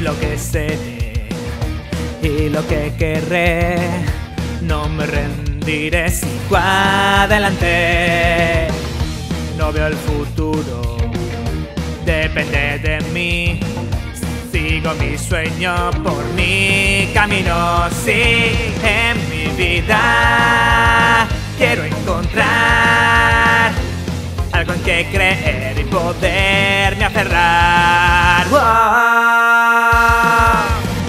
lo que seré y lo que querré. No me rendiré, sigo adelante. No veo el futuro, depende de mí. Sigo mi sueño por mi camino. Sí, en mi vida quiero encontrar algo en que creer y poderme aferrar. ¡Wow!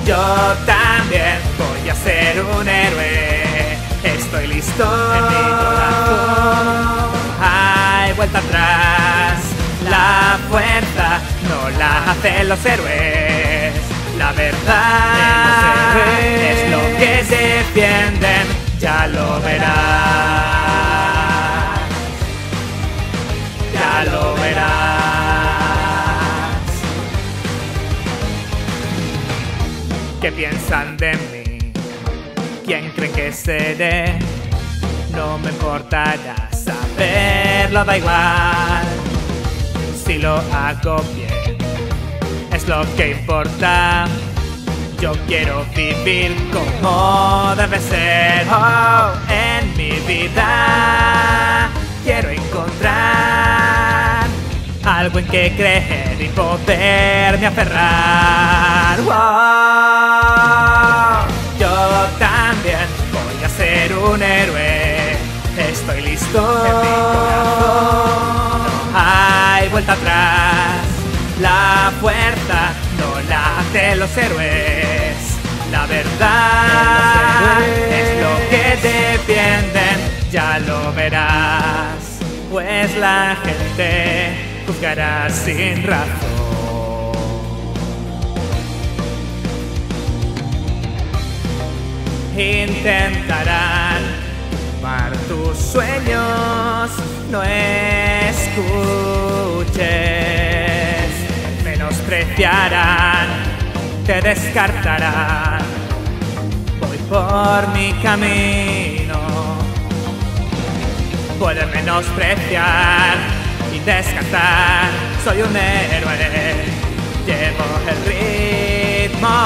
Yo también voy a ser un héroe. Estoy listo en mi corazón. Hay vuelta atrás. La fuerza no la hacen los héroes. La verdad es lo que se defienden. Ya lo verás. Ya lo verás. ¿Qué piensan de mí? ¿Quién cree que seré? No me importará saberlo, da igual. Si lo hago bien, es lo que importa. Yo quiero vivir como debe ser. Oh, en mi vida quiero encontrar algo en que creer y poderme aferrar. Oh, yo también voy a ser un héroe. Estoy listo en mi corazón. No hay vuelta atrás. La fuerza no la hacen los héroes. La verdad es lo que defienden, ya lo verás, pues la gente juzgará sin razón. Intentarán tomar tus sueños, no escuches, menospreciarán. Te descartarán. Voy por mi camino. Pueden menospreciar y descartar. Soy un héroe, llevo el ritmo.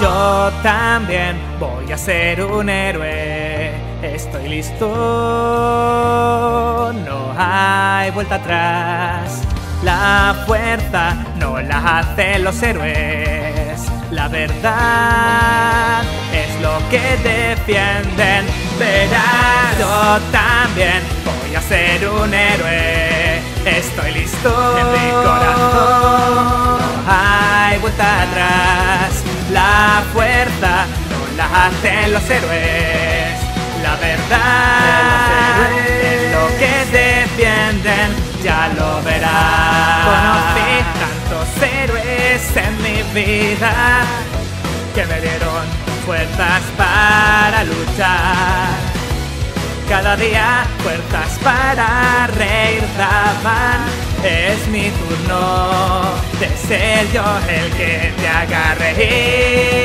Yo también voy a ser un héroe. Estoy listo, no hay vuelta atrás. La fuerza no la hacen los héroes. La verdad es lo que defienden. Verás, yo también voy a ser un héroe. Estoy listo en mi corazón. No hay vuelta atrás. La fuerza no la hacen los héroes. La verdad es lo que defienden. Ya lo verás. Conocí tantos héroes en mi vida que me dieron fuerzas para luchar. Cada día fuerzas para reír daban. Es mi turno de ser yo el que te haga reír.